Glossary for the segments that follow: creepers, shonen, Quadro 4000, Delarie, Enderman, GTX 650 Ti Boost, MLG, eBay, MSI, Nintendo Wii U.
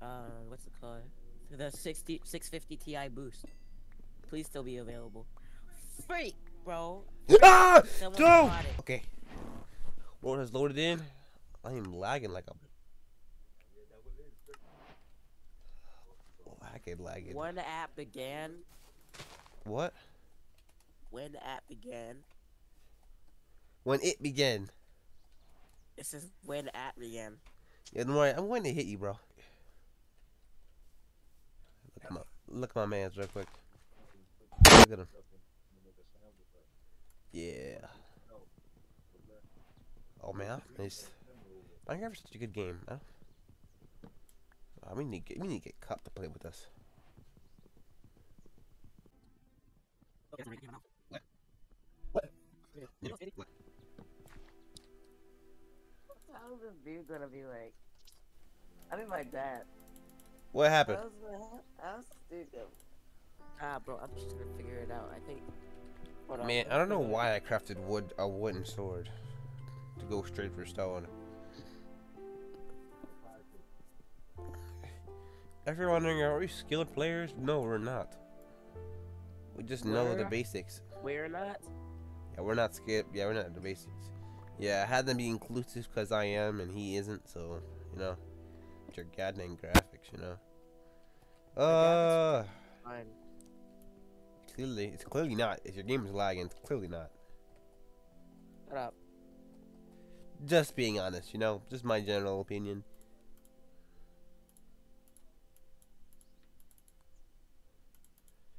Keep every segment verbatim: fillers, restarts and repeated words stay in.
uh, what's it called? The sixty, six fifty T I Boost. Please still be available. Freak, bro. Ah! No! Okay. Road has loaded in. I am lagging like a... Lagging, lagging. When the app began... What? When the app began... When it began. This is when the app began. Yeah, don't worry. I'm going to hit you, bro. Look at my, look at my man's real quick. Look at him. Yeah. Oh man, nice. Minecraft is such a good game, huh? Oh, we need to get, we need to get Cop to play with us. What? What? What? How's this dude gonna be like? I mean, my dad. What happened? How's this dude? Ah, bro, I'm just gonna figure it out. I think. Hold Man, on. I don't know why I crafted wood a wooden sword to go straight for stone. If you're wondering, are we skilled players? No, we're not. We just we're, know the basics. We're not. Yeah, we're not skilled. Yeah, we're not the basics. Yeah, I had them be inclusive because I am and he isn't, so, you know. Your goddamn graphics, you know. Uh. Fine. Clearly, it's clearly not. If your game is lagging, it's clearly not. Shut up. Just being honest, you know. Just my general opinion.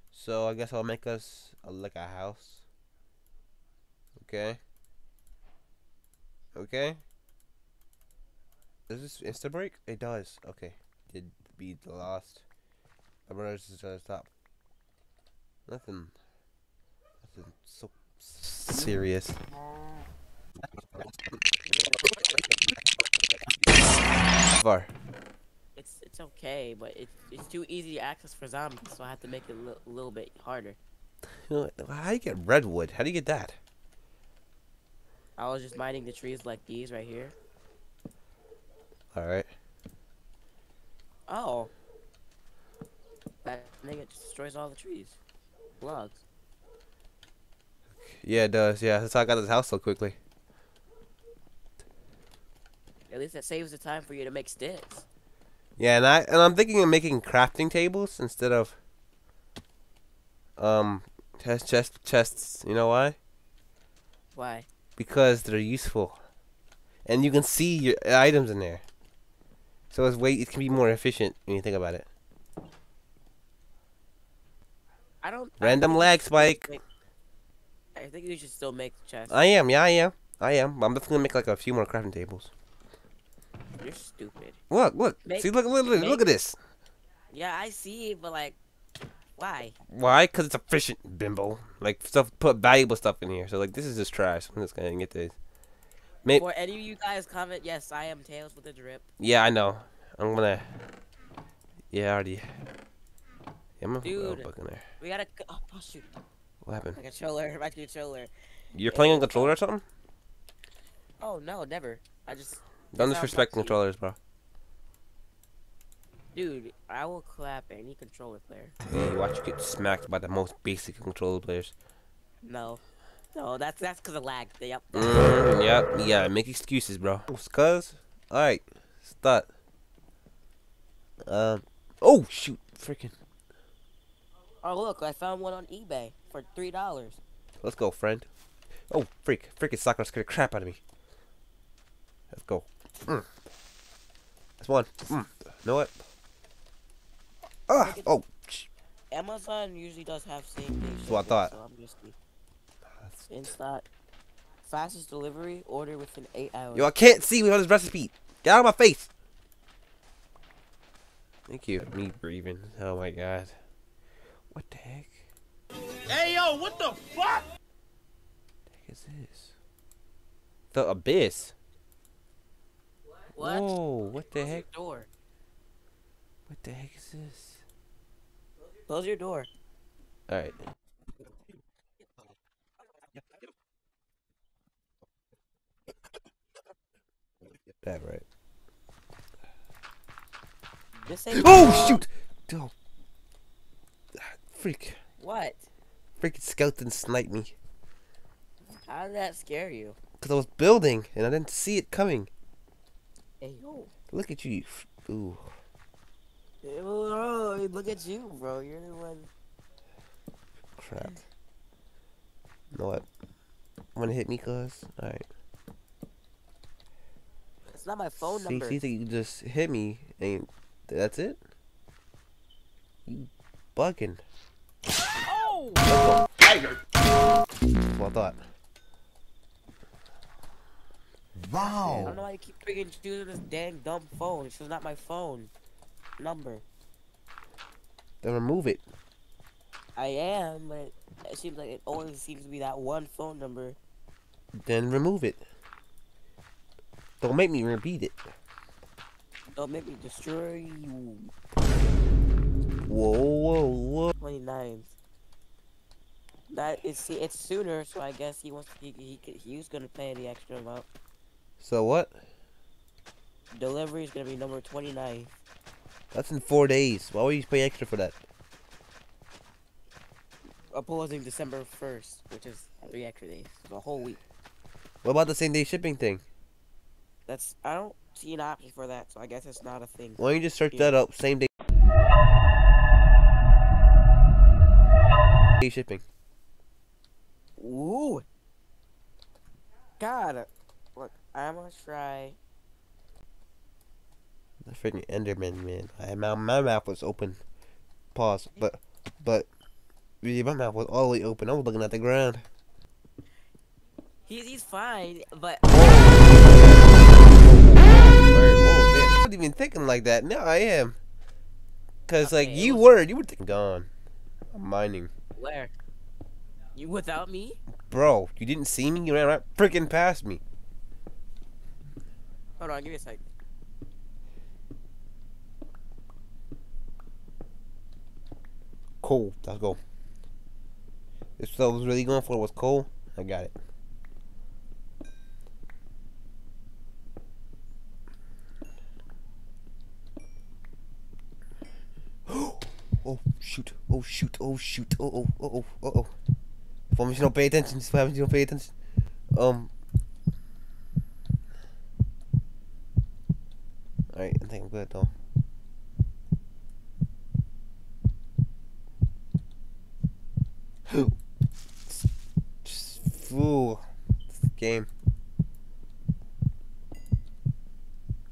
So, I guess I'll make us a, like a house. Okay. Okay. Does this insta break? It does. Okay. Did be the last. My brother's just gonna stop. Nothing. Nothing so serious. Far. It's it's okay, but it's it's too easy to access for zombies, so I have to make it a li little bit harder. How do you get redwood? How do you get that? I was just mining the trees like these right here. Alright. Oh. That thing, it just destroys all the trees. Logs. Yeah, it does. Yeah, that's how I got this house so quickly. At least that saves the time for you to make sticks. Yeah, and, I, and I'm thinking of making crafting tables instead of... Um... Chest, chest, chests. You know why? Why? Because they're useful, and you can see your items in there. So it's way it can be more efficient when you think about it. I don't. Random I don't lag spike. Make, I think you should still make chests. I am, yeah, I am, I am. I'm definitely gonna make like a few more crafting tables. You're stupid. Look, look, make, see, look, look, look, make, look at this. Yeah, I see, but like, why? Why? Because it's efficient, bimbo. Like, stuff, put valuable stuff in here. So, like, this is just trash. I'm just going to get this. Maybe... For any of you guys comment, yes, I am Tails with a drip. Yeah, I know. I'm going to... Yeah, I already... Yeah, I'm Dude, book in there. we got to... Oh, oh, shoot. What happened? My controller. My controller. You're playing on controller or something? Oh, no, never. I just... Don't disrespect controllers, bro. Dude, I will clap any controller player. Hey, watch you get smacked by the most basic controller players. No. No, that's that's because of lag. Yep. Mm, yeah, yeah, make excuses, bro. Cuz? Alright. Start. Um. Oh, shoot. Freaking. Oh, look. I found one on eBay for three dollars. Let's go, friend. Oh, freak. Freaking soccer scared the crap out of me. Let's go. Mm. That's one. Mm. Know what? Ah, oh. Amazon usually does have same day. So I thought. So I'm just in stock. Fastest delivery, order within eight hours. Yo, I can't see without this recipe. Get out of my face. Thank you. Me breathing. Oh my god. What the heck? Hey yo, what the fuck? The heck is this? The abyss. What? Whoa! What the heck? Door. What the heck is this? Close your door. Alright. That right. This ain't oh wrong. Shoot! Oh. Freak. What? Freaking skeleton sniped me. How did that scare you? Because I was building and I didn't see it coming. Hey, yo. Look at you. Ooh. Hey, bro, look at you, bro. You're the one. Crap. You know what? Wanna hit me, cuz? Alright. It's not my phone see, number. See, you can just hit me and that's it? You bugging. Oh! Tiger! That's what I thought. Wow! Man, I don't know why you keep freaking choosing this dang dumb phone. This is not my phone number. Then remove it. I am, but it seems like it always seems to be that one phone number. Then remove it. Don't make me repeat it. Don't make me destroy you. Whoa, whoa, whoa. twenty-nine. That is, see, it's sooner, so I guess he wants. He he he was gonna pay the extra amount. So what? Delivery is gonna be number twenty-nine. That's in four days. Why would you pay extra for that? Opposing December first, which is three extra days, so a whole week. What about the same day shipping thing? That's I don't see an option for that, so I guess it's not a thing. Why don't you just search yeah. that up? Same day. Day shipping. Ooh, God! Look, I'm gonna try. The freaking Enderman, man! I my my mouth was open. Pause. But but my mouth was all the way open. I was looking at the ground. He's he's fine, but. Whoa, man. I wasn't even thinking like that. Now I am. Cause okay, like you was... were, you were thinking gone. I'm mining. Where? You without me? Bro, you didn't see me? You ran right freaking past me. Hold on, give me a sec. Coal, let's go. This what I was really going for was coal. I got it. Oh shoot, oh shoot, oh shoot, oh oh, oh oh, oh oh. If you don't pay attention, if you don't pay attention. Um. Alright, I think I'm good though. Just fool. This game. I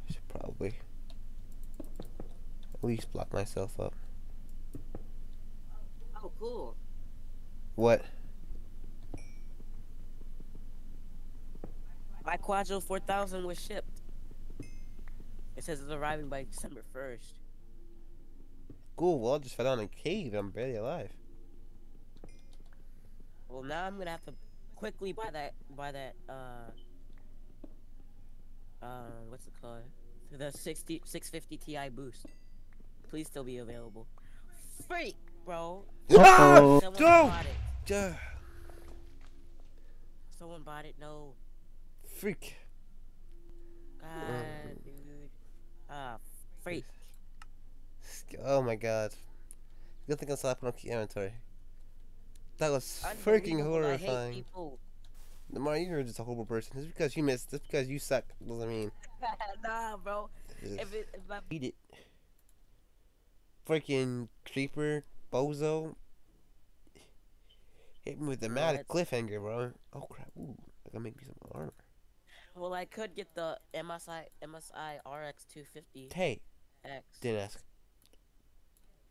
should probably at least block myself up. Oh, cool. What? My Quadro four thousand was shipped. It says it's arriving by December first. Cool, well I just fell down a cave and I'm barely alive. Well now I'm gonna have to quickly buy that, buy that, uh, uh, what's it called? The sixty, six fifty T I Boost. Please still be available. Freak, bro! Ah! Someone bought it. Someone bought it, no. Freak. God, dude. Ah, uh, freak. Oh my God. Good thing I slapped on inventory. That was freaking horrifying. I hate people. Namar, you're just a horrible person. It's because you missed. It's because you suck. Doesn't mean. Nah, bro. If it, if I beat it. Freaking creeper, bozo. Hit me with a mad cliffhanger, bro. Oh crap. Ooh, I gotta make me some armor. Well, I could get the M S I R X two fifty. Hey. X. Didn't ask.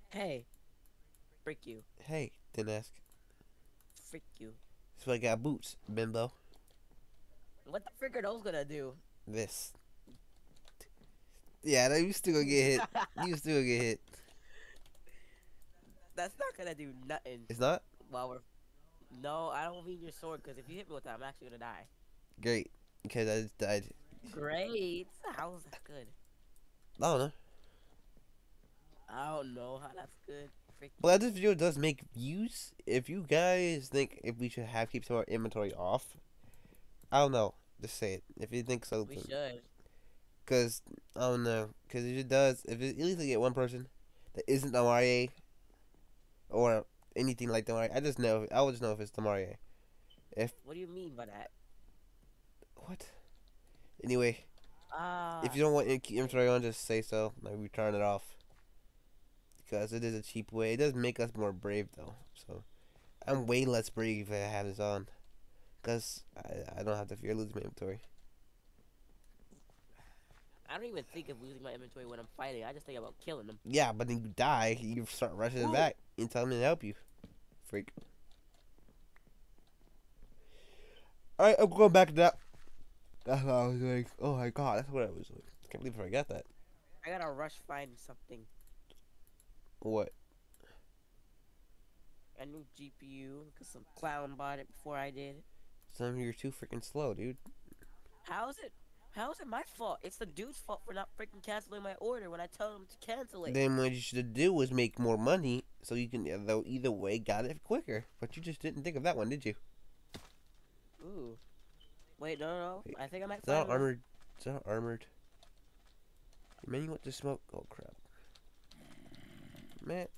Hey. Freak you. Hey. Didn't ask. Freak you. So I got boots, bimbo. What the frick are those gonna do? This. Yeah, you still gonna get hit. You still gonna get hit. That's not gonna do nothing. It's not? While we're... No, I don't mean your sword, because if you hit me with that, I'm actually gonna die. Great. Because I just died. Great. How was that good? I don't know. I don't know how that's good. Freaking well, this video does make views. If you guys think if we should have keep some of our inventory off, I don't know. Just say it. If you think so, we should. Because, I don't know. Because if it does, if it at least I get one person that isn't the Mario or anything like the Mario, I just know. I would just know if it's the Mario. If, what do you mean by that? What? Anyway. Uh, if you don't want inventory on, just say so. Like, we turn it off. Because it is a cheap way. It does make us more brave, though. So, I'm way less brave if I have this on. Because I, I don't have to fear losing my inventory. I don't even think of losing my inventory when I'm fighting. I just think about killing them. Yeah, but then you die. You start rushing Ooh. It back. And tell me to help you. Freak. Alright, I'm going back to that. That's what I was doing. Oh my god, that's what I was doing. I can't believe I got that. I gotta rush find something. What? A new G P U, because some clown bought it before I did. Some of you are too freaking slow, dude. How is it? How is it my fault? It's the dude's fault for not freaking canceling my order when I told him to cancel it. Then what you should do was make more money so you can, though either way, got it quicker. But you just didn't think of that one, did you? Ooh. Wait, no, no, no. I think I might find it. It's not armored. It's not armored. Man, you want to smoke? Oh, crap. Man,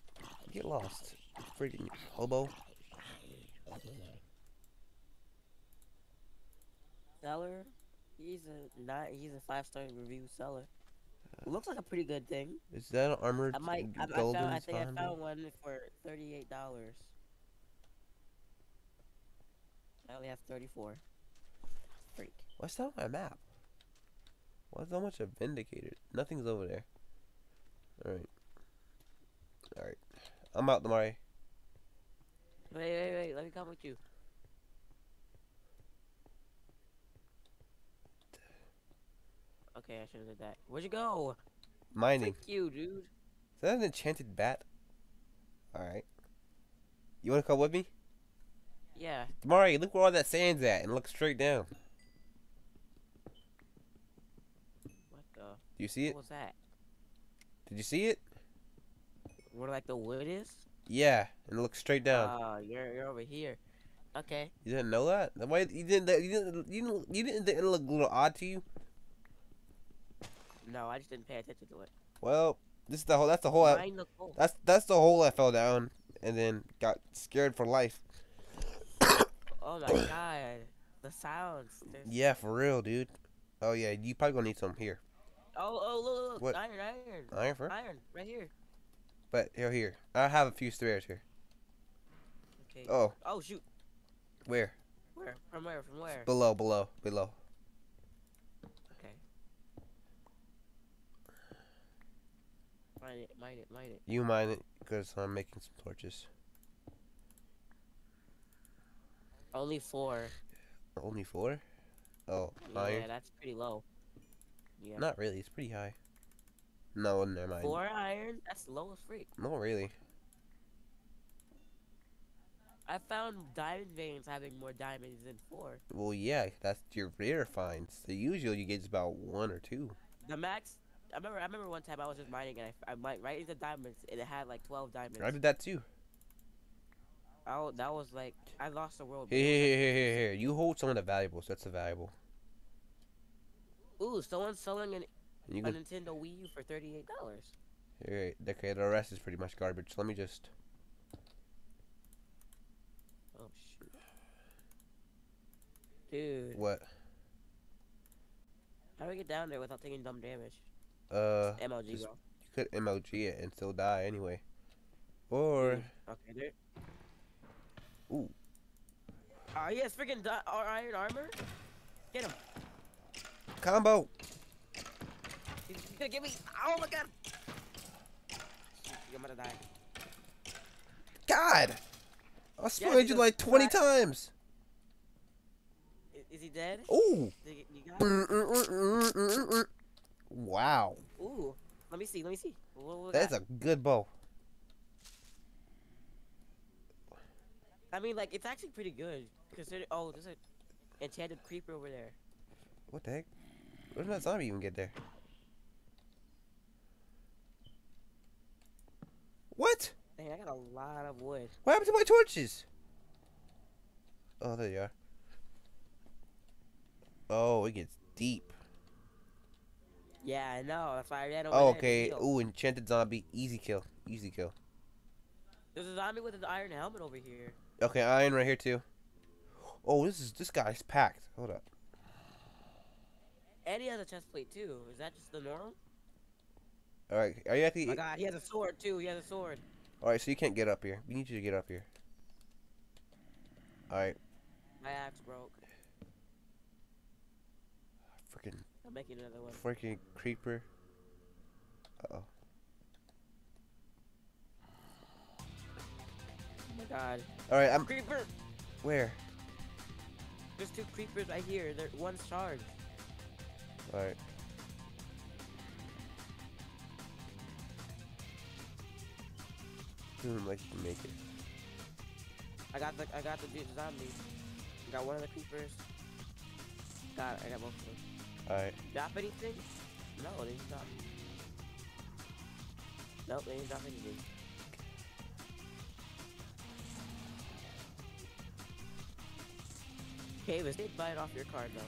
get lost. Freaking hobo. Seller? He's a not. He's a five-star review seller. Uh, Looks like a pretty good thing. Is that an armored I might. I, I, found, I think I found one for thirty-eight dollars. I only have thirty-four. Freak. What's that on my map? Why's so much of vindicated? Nothing's over there. All right. All right. I'm out, Delarie. Wait, wait, wait. Let me come with you. Okay, I should have did that. Where'd you go? Mining. Thank you, dude. Is that an enchanted bat? Alright. You wanna come with me? Yeah. Delarie, look where all that sand's at and look straight down. What the? Do you see it? What was that? Did you see it? Where like the wood is? Yeah, and look straight down. Oh, you're you're over here. Okay. You didn't know that? Why you didn't you didn't you didn't, you didn't it look a little odd to you? No, I just didn't pay attention to it. Well, this is the whole. That's the whole. I, that's that's the hole I fell down and then got scared for life. Oh my god, the sounds. There's... Yeah, for real, dude. Oh yeah, you probably gonna need some here. Oh oh look look, look. iron iron iron for? iron right here. But here here, I have a few spares here. Okay. Oh. Oh shoot. Where? Where? From where? From where? It's below below below. Mine it, mine it, mine it. You mine it, because I'm making some torches. Only four. Only four? Oh, yeah, iron. Yeah, that's pretty low. Yeah. Not really, it's pretty high. No, never mind. Four iron? That's low as freak. No, really. I found diamond veins having more diamonds than four. Well, yeah, that's your rare finds. The usual you get is about one or two. The max... I remember. I remember one time I was just mining and I, I mined right into diamonds and it had like twelve diamonds. I did that too. Oh, that was like I lost the world. Here, here, here, here, here. You hold some of the valuables. That's the valuable. Ooh, someone's selling an you a Nintendo Wii U for thirty-eight dollars. Okay, okay. The rest is pretty much garbage. Let me just. Oh shoot, dude. What? How do we get down there without taking dumb damage? Uh, M L G, bro. You could M L G it and still die anyway. Or... Okay, dude. Ooh. Oh, he has freaking iron armor? Get him. Combo! He's gonna get me! Oh my god! You're gonna die. God! I sprayed yeah, you like twenty die. times! Is he dead? Ooh! He, wow. Ooh. Let me see, let me see. What, what That's got? a good bow. I mean, like, it's actually pretty good. Consider oh, there's an enchanted creeper over there. What the heck? Where did that zombie even get there? What? Dang, I got a lot of wood. What happened to my torches? Oh, there you are. Oh, it gets deep. Yeah, I know. That's why I ran over. Oh, okay. Ooh, enchanted zombie. Easy kill. Easy kill. There's a zombie with an iron helmet over here. Okay, iron right here too. Oh, this is this guy's packed. Hold up. And he has a chest plate too. Is that just the norm? All right. Are you at the? Oh my God, he has a sword too. He has a sword. All right, so you can't get up here. We need you to get up here. All right. My axe broke. Freaking. I'm making another one. Freaking creeper. Uh oh. Oh my God. All right, I'm. Creeper. Where? There's two creepers right here. They're one's charged. All right. Doesn't like you can make it. I got the I got the zombies. I got one of the creepers. Got it, I got both of them. Alright. Drop anything? No, they didn't drop. Nope, they didn't drop anything. Davis, they buy it off your card though.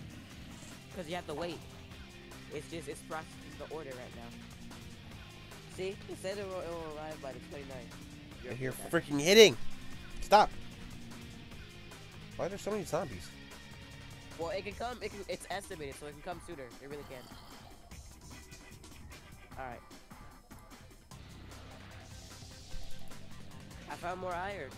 Because you have to wait. It's just it's processing the order right now. See? It said it will, it will arrive by the twenty-ninth. You're, You're freaking hitting! Stop! Why are there so many zombies? Well, it can come. It can, it's estimated, so it can come sooner. It really can. All right. I found more iron.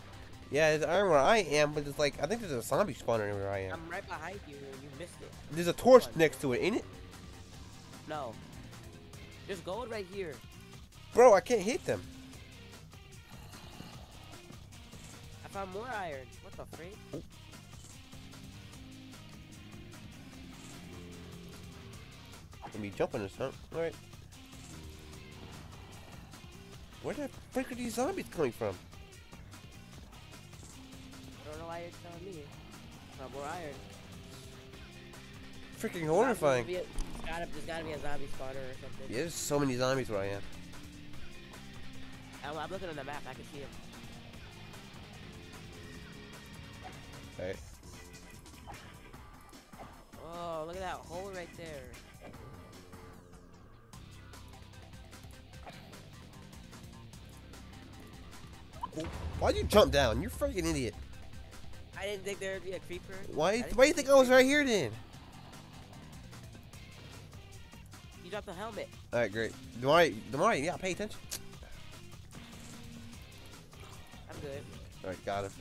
Yeah, there's iron where I am, but it's like I think there's a zombie spawner where I am. I'm right behind you, and you missed it. There's a torch next to it, ain't it? No. There's gold right here. Bro, I can't hit them. I found more iron. What the freak? Oh. Let me jump on this, huh? Alright. Where the frick are these zombies coming from? I don't know why you're telling me. I found more iron. Freaking horrifying. There's gotta, there's gotta be a zombie spawner or something. Yeah, there's so many zombies where I am. I'm, I'm looking on the map. I can see them. Alright. Oh, look at that hole right there. Well, why'd you jump down? You're a freaking idiot. I didn't think there would be a creeper. Why Why do you think I was right here then? You dropped the helmet. Alright, great. Demarie, Demarie, yeah, pay attention. I'm good. Alright, got him.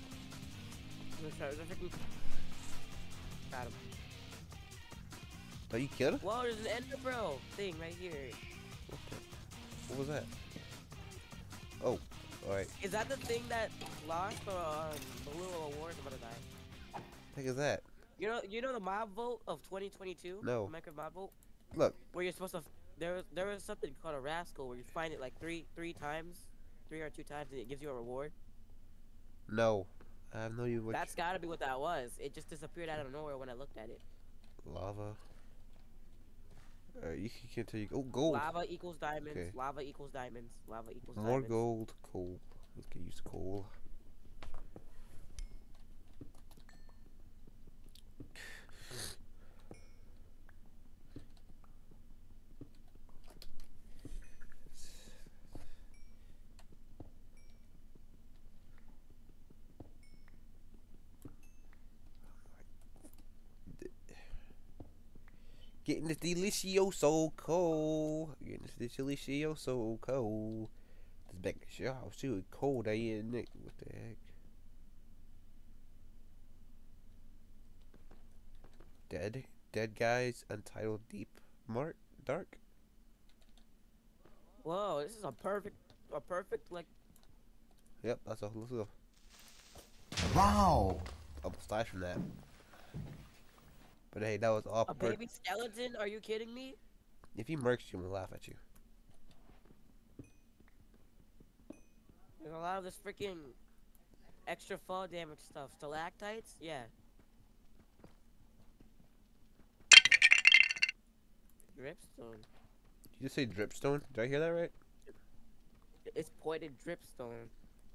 Got him. Oh, you killed him? Whoa, there's an ender bro thing right here. What was that? Oh, alright. Is that the thing that lost the um, Blue Award? I'm gonna die. What the heck is that? You know, you know the mob vote of twenty twenty-two? No. Minecraft mob vote? Look. Where you're supposed to. There, there was something called a rascal where you find it like three, three times, three or two times, and it gives you a reward. No. I have no idea what. That's gotta be what that was. It just disappeared out of nowhere when I looked at it. Lava. Alright, you can't tell you. Oh, gold. Lava equals diamonds. Okay. Lava equals diamonds. Lava equals more diamonds. More gold. Coal. Let's get used to coal. Getting this delicioso coal. Getting this delicioso coal. This back is your house too. Cold I is, Nick. What the heck? Dead. Dead guys. Untitled Deep. Mark. Dark. Whoa, this is a perfect, a perfect like. Yep, that's all. Let's go. Wow. Almost died from that. But hey, that was all. A baby skeleton? Are you kidding me? If he murks you, I'm gonna laugh at you. There's a lot of this freaking extra fall damage stuff. Stalactites? Yeah. Dripstone. Did you say dripstone? Did I hear that right? It's pointed dripstone.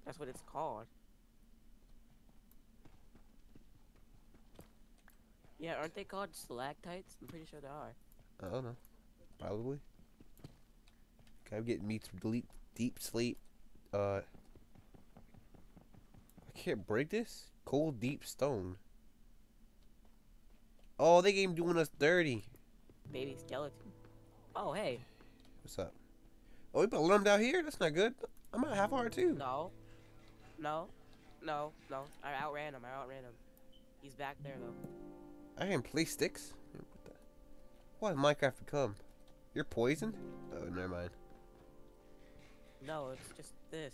That's what it's called. Yeah, aren't they called stalactites? I'm pretty sure they are. I don't know. probably. Okay, I'm getting me to deep, deep sleep. Uh, I can't break this? Cold, deep stone. Oh, they game doing us dirty. Baby skeleton. Oh, hey. What's up? Oh, we put lump down here? That's not good. I'm at half heart, too. No. No. No. No. I outran him. I outran him. He's back there, though. I can play sticks? What the? What has Minecraft become? You're poisoned? Oh, never mind. No, it's just this.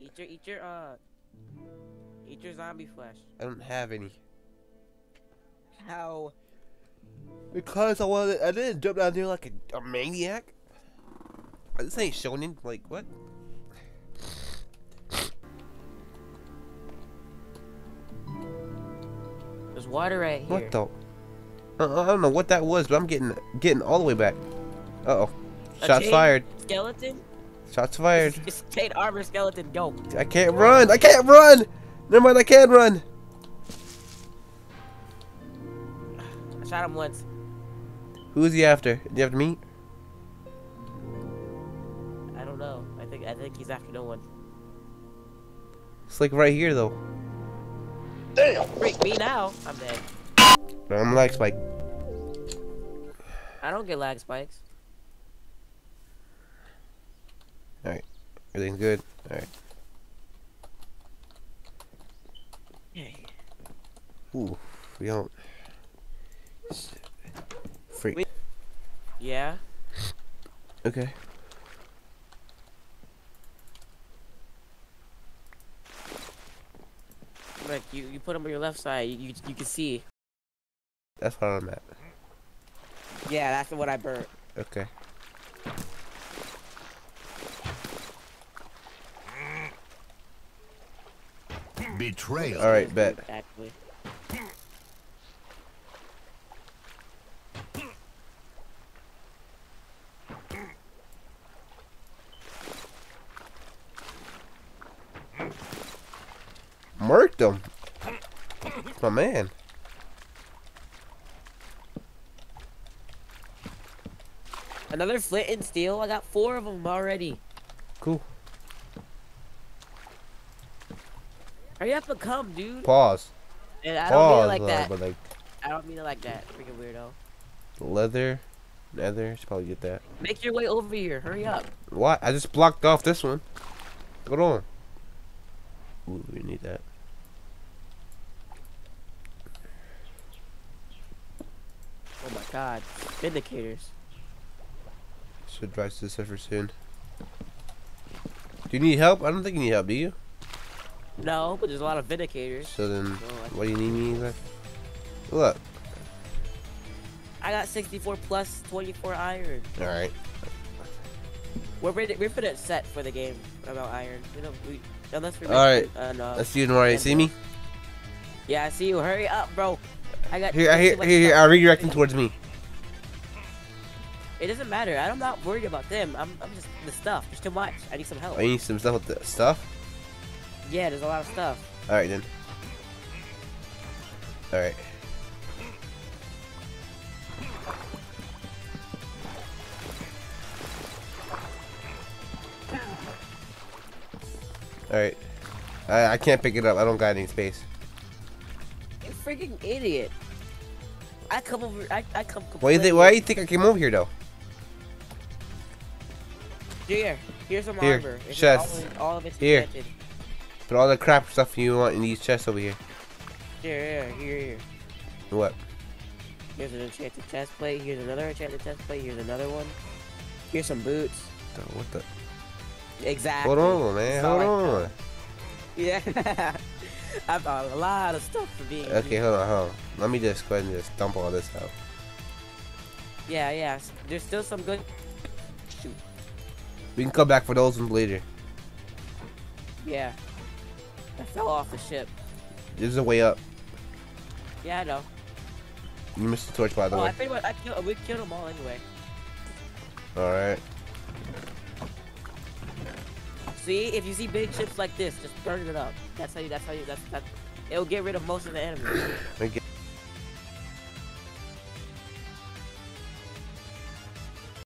Eat your, eat your, uh... Eat your zombie flesh. I don't have any. How? Because I wanted, I didn't jump down there like a, a maniac. This ain't shonen. Like what? There's water right here. What the? Uh, I don't know what that was, but I'm getting getting all the way back. Uh oh. Shots fired. Skeleton. Shots fired. It's, it's chain armor skeleton. Go. I can't run. I can't run. Never mind. I can run. I shot him once. Who is he after? Is he after me? I don't know. I think I think he's after no one. It's like right here though. Damn! Freak me now. I'm dead. I'm lag spike. I don't get lag spikes. Alright. Everything's good. Alright. Hey. Ooh, we don't. Freak. We yeah. Okay. Look, you you put him on your left side. You, you you can see. That's what I'm at. Yeah, that's what I burnt. Okay. Betrayal. All right, bet. Exactly. Murked him. My man. Another flint and steel. I got four of them already. Cool. Hurry up and come, dude. Pause. And I don't Pause, mean it like uh, that. But like, I don't mean it like that. Freaking weirdo. Leather. Nether. Should probably get that. Make your way over here. Hurry up. What? I just blocked off this one. Hold on. Ooh, we need that. Oh my god, vindicators. Should drive to the server soon. Do you need help? I don't think you need help, do you? No, but there's a lot of vindicators. So then, so why do you need me? Like? Look. I got sixty-four plus twenty-four iron. Alright. We're pretty, we're pretty set for the game about iron. We don't, we, unless we're Alright, uh, no. Let's see you tomorrow. You see me? Yeah, I see you. Hurry up, bro. I got here, I hear, here, here, I'm redirecting towards me. It doesn't matter. I'm not worried about them. I'm, I'm just the stuff. There's too much. I need some help. I need some stuff with the stuff? Yeah, there's a lot of stuff. Alright, then. Alright. Alright. I, I can't pick it up. I don't got any space. You freaking idiot. I come over. I, I come. Why do you think? Why do you think I came over here though? Here, here's some here. Armor. It's chests. All, all of it's here. Invented. Put all the crap stuff you want in these chests over here. Here, here, here, here. What? Here's an enchanted chest plate. Here's another enchanted chest plate. Here's another one. Here's some boots. What the? Exactly. Hold on, man. Hold on. Like yeah. I bought a lot of stuff for being. Okay, hold on, hold on. Let me just go ahead and just dump all this out. Yeah, yeah. There's still some good. Shoot. We can come back for those ones later. Yeah. I fell off the ship. This is a way up. Yeah, I know. You missed the torch, by the oh, way. I think I killed, we killed them all anyway. All right. See, if you see big ships like this, just burn it up. That's how you. That's how you. That's. That's it'll get rid of most of the enemies.